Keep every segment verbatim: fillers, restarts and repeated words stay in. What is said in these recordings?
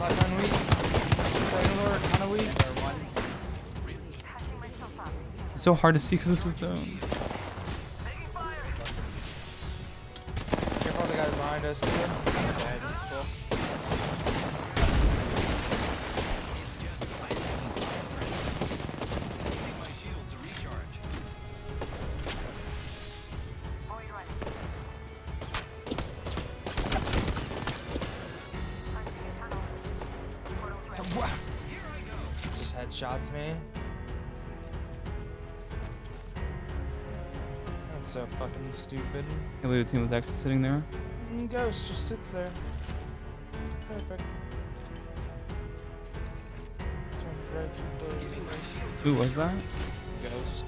Left on weak. Right on a weak. It's so hard to see because it's the zone. Careful, the guys behind us. Shots me. That's so fucking stupid. I believe the team was actually sitting there. Ghost just sits there. Perfect. Who was that? Ghost.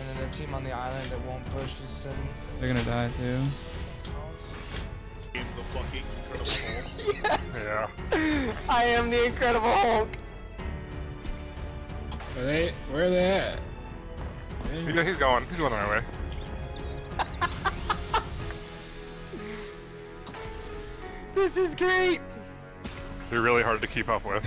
And then the team on the island that won't push is sitting. They're gonna die too. I'm the fucking Incredible Hulk. Yeah. Yeah. I am the Incredible Hulk. Are they, where are they at? He's, he's going. He's going the right way. This is great. They're really hard to keep up with.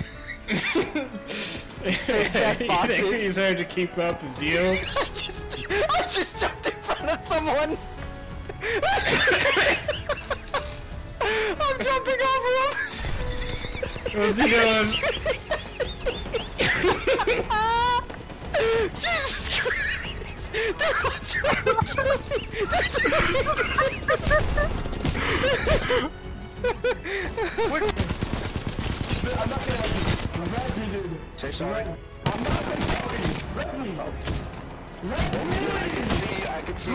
He's hard to keep up with you. I just, I just jumped in front of someone. I'm jumping over him. Where's he going? Jesus Christ! They're all trying to kill me! I'm not gonna help you. Let me, dude. Say sorry. I'm not gonna help you. Let me. Let me. I can see, I can see.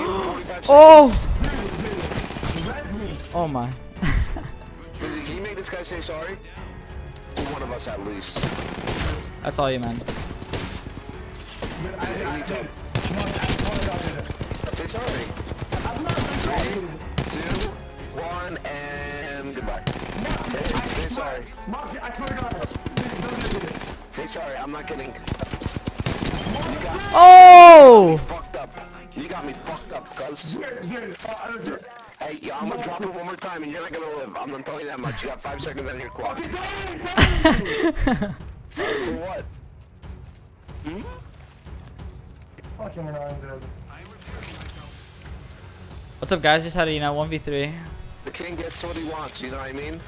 Oh! Let me. Oh my. Can you make this guy say sorry? To one of us at least. That's all you, man. I think we need help. Say sorry. Three, two, one, and goodbye. Say sorry. Say sorry, I'm not kidding. Oh! Fucked up. You got me fucked up, cuz. Hey, yo, I'm gonna drop it one more time and you're not gonna live. I'm not telling you that much. You got five seconds on your clock. Sorry for what? Hmm? What's up, guys? Just had a, you know, one v three. The king gets what he wants, you know what I mean?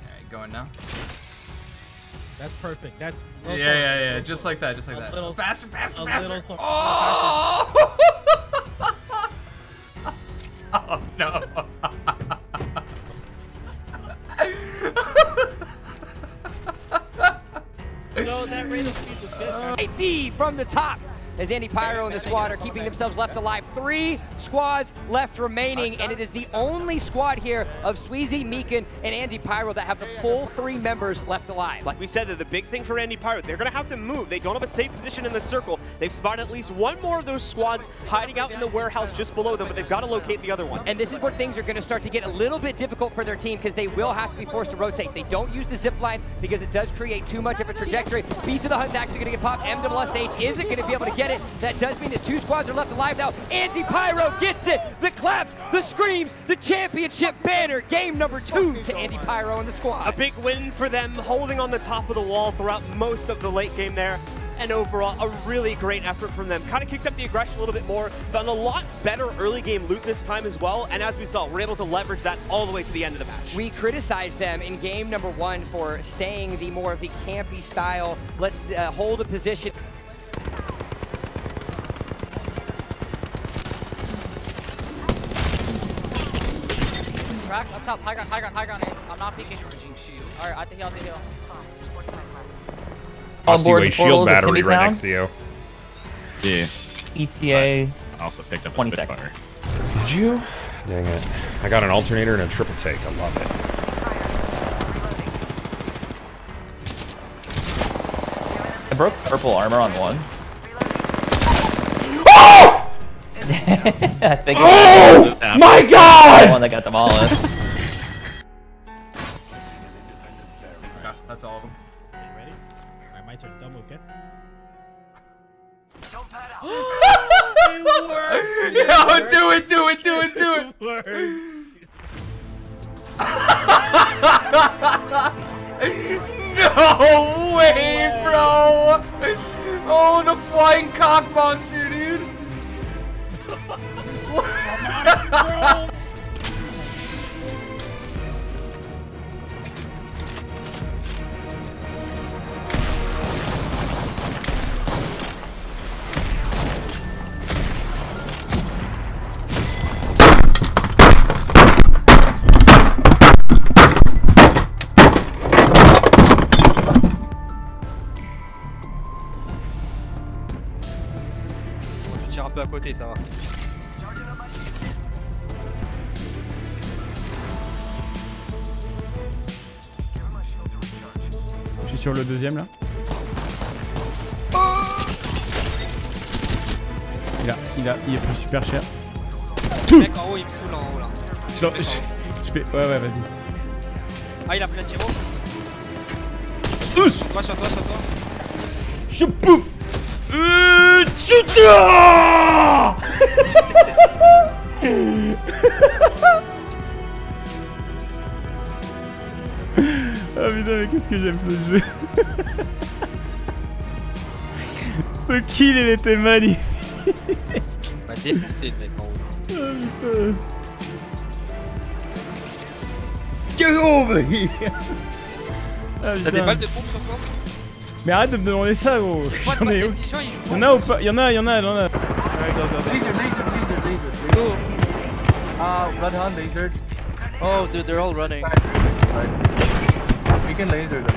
Alright, going now. That's perfect. That's yeah, yeah, yeah. Little just little like that, just like that. Little faster, faster, faster. Oh! Oh no! No, that rate of speed was good. A P from the top as Andy Pyro and the squad are keeping themselves left alive. Three squads left remaining, and it is the only squad here of Squeezie, Meekin, and Andy Pyro that have the full three members left alive. Like we said, that the big thing for Andy Pyro, they're going to have to move. They don't have a safe position in the circle. They've spotted at least one more of those squads hiding out in the warehouse just below them, but they've got to locate the other one. And this is where things are going to start to get a little bit difficult for their team because they will have to be forced to rotate. They don't use the zip line because it does create too much of a trajectory. Beast of the Hunt is actually going to get popped. M W S H isn't going to be able to get it. That does mean that two squads are left alive now. Andy Pyro gets it. The claps, the screams, the championship banner. Game number two to Andy Pyro and the squad. A big win for them, holding on the top of the wall throughout most of the late game there. And overall, a really great effort from them. Kind of kicked up the aggression a little bit more, found a lot better early game loot this time as well, and as we saw, we're able to leverage that all the way to the end of the match. We criticized them in game number one for staying the more of the campy style, let's uh, hold a position. Rack up top, high ground, high ground, high ground is. I'm not peeking. Alright, I think I'll take heal. Austin shield battery right next to you. Yeah. E T A. I also picked up a Spitfire. Did you? Dang it. I got an alternator and a triple take. I love it. I broke purple armor on one. Oh! I think oh! This my god! The one that got demolished. Yeah, that's all of them. My turn. Don't move, okay? Don't pad out. It works. It Yo, works. do it, do it, do it, do it. It works. No way, bro. Oh, the flying cock monster, dude. What? Un peu à côté, ça va. Je suis sur le deuxième là. Oh il a, il a, il est plus super cher. Le mec en haut il me saoule en haut là. Je, je, je fais, ouais ouais vas-y. Ah il a pris la tiro. Touche. Moi sur toi, sur toi. Je pouf. Euh, ah putain mais qu'est-ce que j'aime ce jeu. Ce kill il était magnifique. On va défoncer le mec en haut. Oh putain. Get over here. Ah, t'as des balles de pompe sur toi? Mais arrête de me demander ça gros. J'en ai où? Y'en a ou pas? Y'en a, y'en a, y'en a. Laser, laser, laser, laser. Ah, run on laser. Oh dude, they're all running. We can laser them.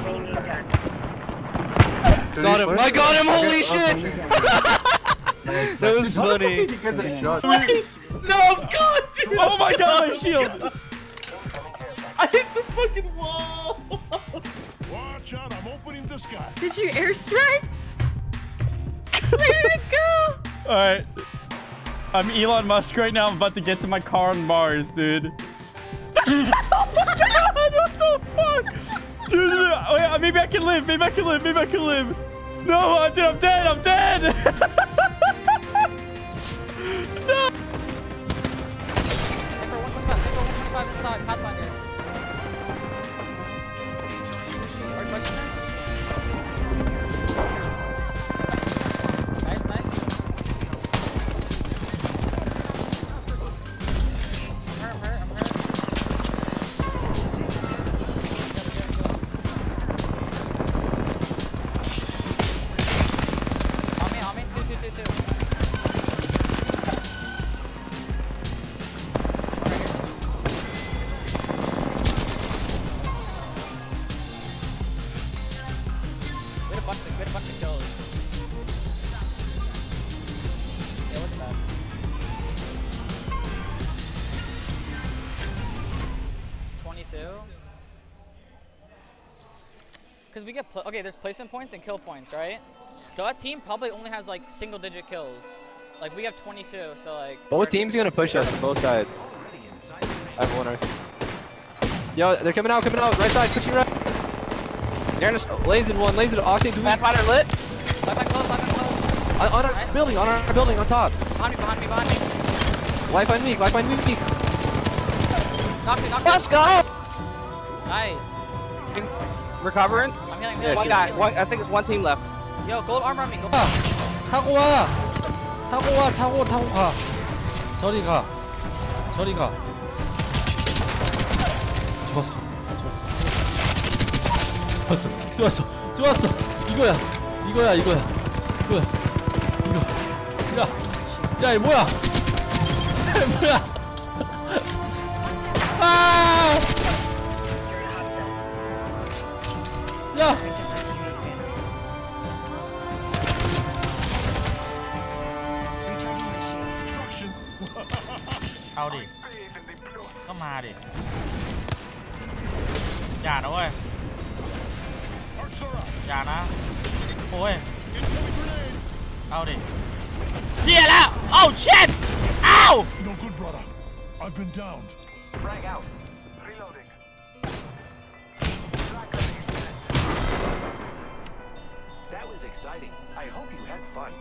Got him, I got him, holy shit! That was funny. No, god dude! Oh my god, my shield! I hit the fucking wall! Watch out, I'm opening this guy. Did you airstrike? Where did it go? Alright. I'm Elon Musk right now. I'm about to get to my car on Mars, dude. Oh my god, what the fuck? Dude, oh yeah, maybe I can live, maybe I can live, maybe I can live. No, dude, I'm dead, I'm dead! No! Because we get, okay, there's placement points and kill points, right? So that team probably only has like single digit kills. Like we have twenty-two, so like. Both teams are gonna push us from both sides. I have one earth. Yo, they're coming out, coming out, right side, pushing right. They're in a laser one, laser Octane. Bad fighter lit. Left line close, left line close. On, on our nice. building, on our building, on top. Behind me, behind me, behind me. Life on me, life on me. Knocked it, knocked it. Let's go! Nice. Recovering? I'm healing. Yeah, one guy. One, I think it's one team left. Yo, gold armor on me. Gold armor. 타고와. 타고와. 타고 타고 가. 저리 가. 저리 가. 좋았어. 좋았어. 좋았어. 좋았어. 좋았어. 이거야. 이거야. 이거야. 이거야. 이거. 야. 야, 이 뭐야? 뭐야? 아! No! Howdy. Come on, dude. Yeah, no way. Yeah, no. Boy. Howdy. Yeah, no! Oh, shit! Ow! No good, brother. I've been downed. Frag out. Reloading. That was exciting. I hope you had fun.